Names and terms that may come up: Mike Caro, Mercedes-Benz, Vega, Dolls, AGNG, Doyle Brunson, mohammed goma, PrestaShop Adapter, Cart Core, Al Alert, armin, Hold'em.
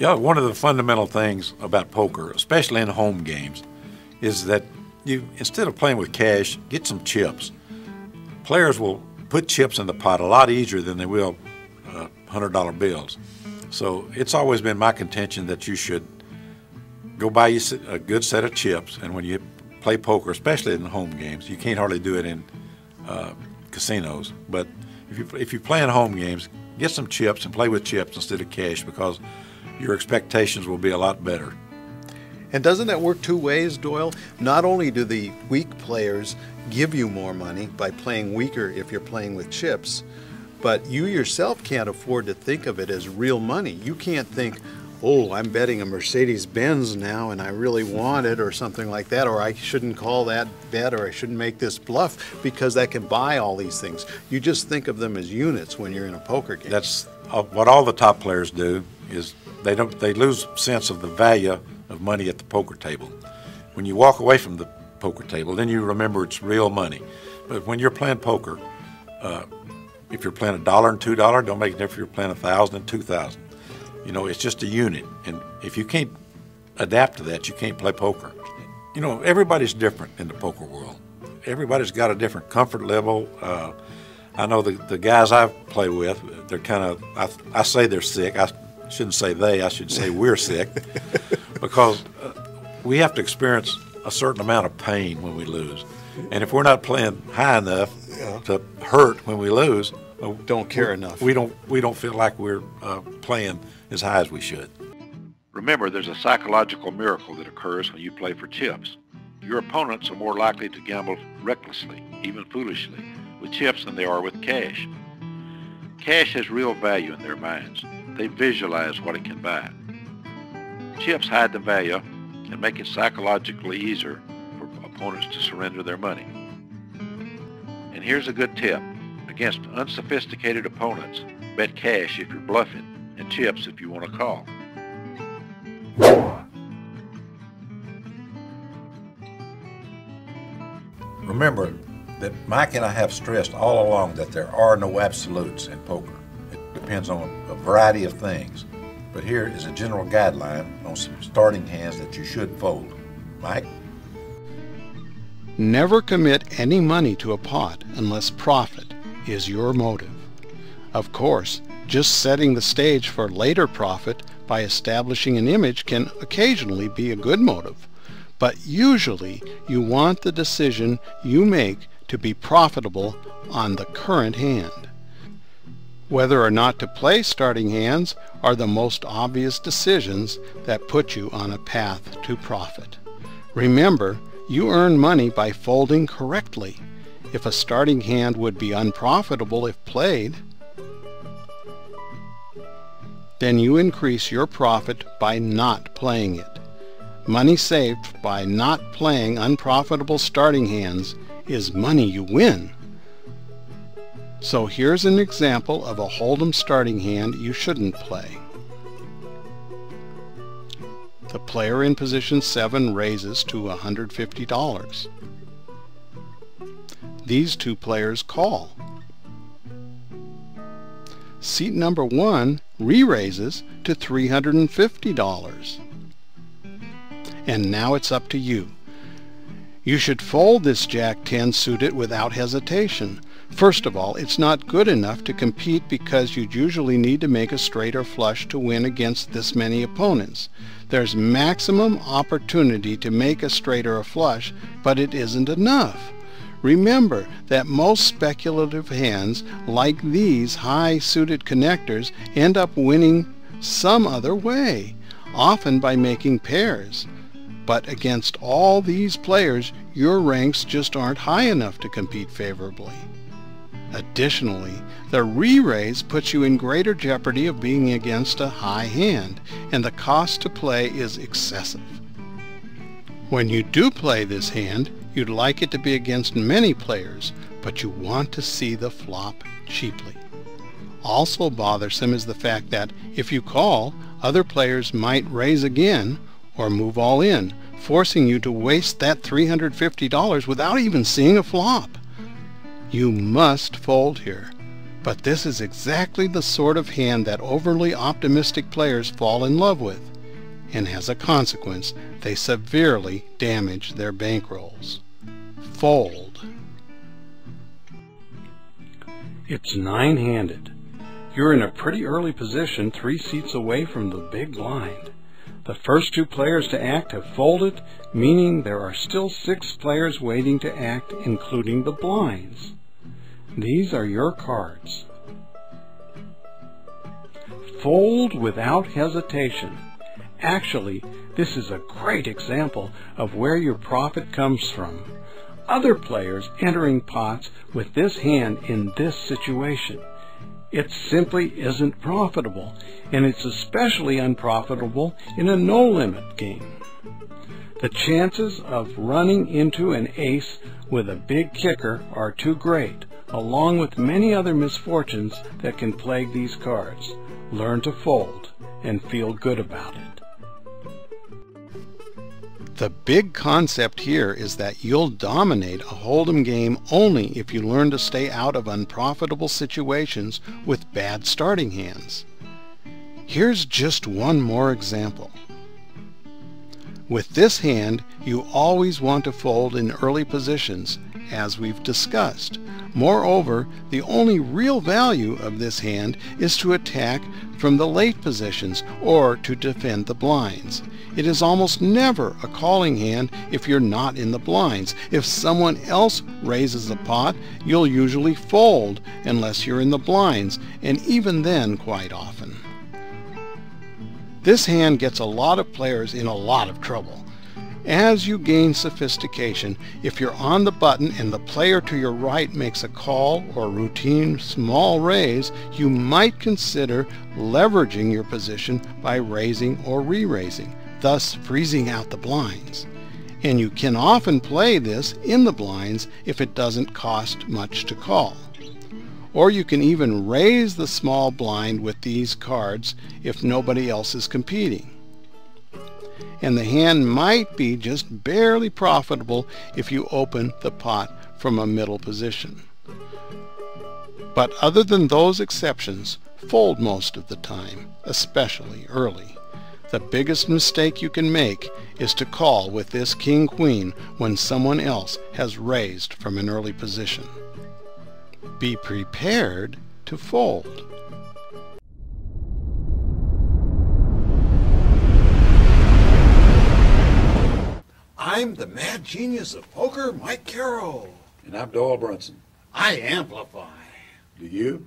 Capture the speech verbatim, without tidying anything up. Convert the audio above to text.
Yeah, one of the fundamental things about poker, especially in home games, is that you, instead of playing with cash, get some chips. Players will put chips in the pot a lot easier than they will uh, one hundred dollar bills. So it's always been my contention that you should go buy a good set of chips, and when you play poker, especially in home games, you can't hardly do it in uh, casinos, but if you, if you play in home games, get some chips and play with chips instead of cash, because your expectations will be a lot better. And doesn't that work two ways, Doyle? Not only do the weak players give you more money by playing weaker if you're playing with chips, but you yourself can't afford to think of it as real money. You can't think, oh, I'm betting a Mercedes-Benz now and I really want it, or something like that, or I shouldn't call that bet, or I shouldn't make this bluff, because that can buy all these things. You just think of them as units when you're in a poker game. That's what all the top players do, is they, don't, they lose sense of the value of money at the poker table. When you walk away from the poker table, then you remember it's real money. But when you're playing poker, uh, if you're playing a dollar and two dollar, don't make it difference if you're playing a thousand and two thousand. You know, it's just a unit, and if you can't adapt to that, you can't play poker. You know, everybody's different in the poker world. Everybody's got a different comfort level. Uh, I know the, the guys I play with, they're kind of, I, I say they're sick. I shouldn't say they, I should say we're sick. Because uh, we have to experience a certain amount of pain when we lose. And if we're not playing high enough yeah. to hurt when we lose, uh, don't care we, enough. We don't, we don't feel like we're uh, playing as high as we should. Remember, there's a psychological miracle that occurs when you play for chips. Your opponents are more likely to gamble recklessly, even foolishly, with chips than they are with cash. Cash has real value in their minds. They visualize what it can buy. Chips hide the value and make it psychologically easier for opponents to surrender their money. And here's a good tip. Against unsophisticated opponents, bet cash if you're bluffing, and chips if you want to call. Remember that Mike and I have stressed all along that there are no absolutes in poker. It depends on a variety of things. But here is a general guideline on some starting hands that you should fold. Mike? Never commit any money to a pot unless profit is your motive. Of course, just setting the stage for later profit by establishing an image can occasionally be a good motive, but usually you want the decision you make to be profitable on the current hand. Whether or not to play starting hands are the most obvious decisions that put you on a path to profit. Remember, you earn money by folding correctly. If a starting hand would be unprofitable if played, then you increase your profit by not playing it. Money saved by not playing unprofitable starting hands is money you win. So here's an example of a Hold'em starting hand you shouldn't play. The player in position seven raises to one hundred fifty dollars. These two players call. Seat number one re-raises to three hundred fifty dollars. And now it's up to you. You should fold this Jack ten suited without hesitation. First of all, it's not good enough to compete because you'd usually need to make a straight or flush to win against this many opponents. There's maximum opportunity to make a straight or a flush, but it isn't enough. Remember that most speculative hands, like these high suited connectors, end up winning some other way, often by making pairs. But against all these players, your ranks just aren't high enough to compete favorably. Additionally, the re-raise puts you in greater jeopardy of being against a high hand, and the cost to play is excessive. When you do play this hand, you'd like it to be against many players, but you want to see the flop cheaply. Also bothersome is the fact that if you call, other players might raise again or move all in, forcing you to waste that three hundred fifty dollars without even seeing a flop. You must fold here. But this is exactly the sort of hand that overly optimistic players fall in love with, and as a consequence, they severely damage their bankrolls. Fold. It's nine-handed. You're in a pretty early position, three seats away from the big blind. The first two players to act have folded, meaning there are still six players waiting to act, including the blinds. These are your cards. Fold without hesitation. Actually, this is a great example of where your profit comes from. Other players entering pots with this hand in this situation. It simply isn't profitable, and it's especially unprofitable in a no-limit game. The chances of running into an ace with a big kicker are too great, along with many other misfortunes that can plague these cards. Learn to fold and feel good about it. The big concept here is that you'll dominate a Hold'em game only if you learn to stay out of unprofitable situations with bad starting hands. Here's just one more example. With this hand, you always want to fold in early positions, as we've discussed. Moreover, the only real value of this hand is to attack from the late positions or to defend the blinds. It is almost never a calling hand if you're not in the blinds. If someone else raises the pot, you'll usually fold unless you're in the blinds, and even then quite often. This hand gets a lot of players in a lot of trouble. As you gain sophistication, if you're on the button and the player to your right makes a call or routine small raise, you might consider leveraging your position by raising or re-raising, thus freezing out the blinds. And you can often play this in the blinds if it doesn't cost much to call. Or you can even raise the small blind with these cards if nobody else is competing. And the hand might be just barely profitable if you open the pot from a middle position. But other than those exceptions, fold most of the time, especially early. The biggest mistake you can make is to call with this king-queen when someone else has raised from an early position. Be prepared to fold. I'm the mad genius of poker, Mike Caro. And I'm Doyle Brunson. I amplify. Do you?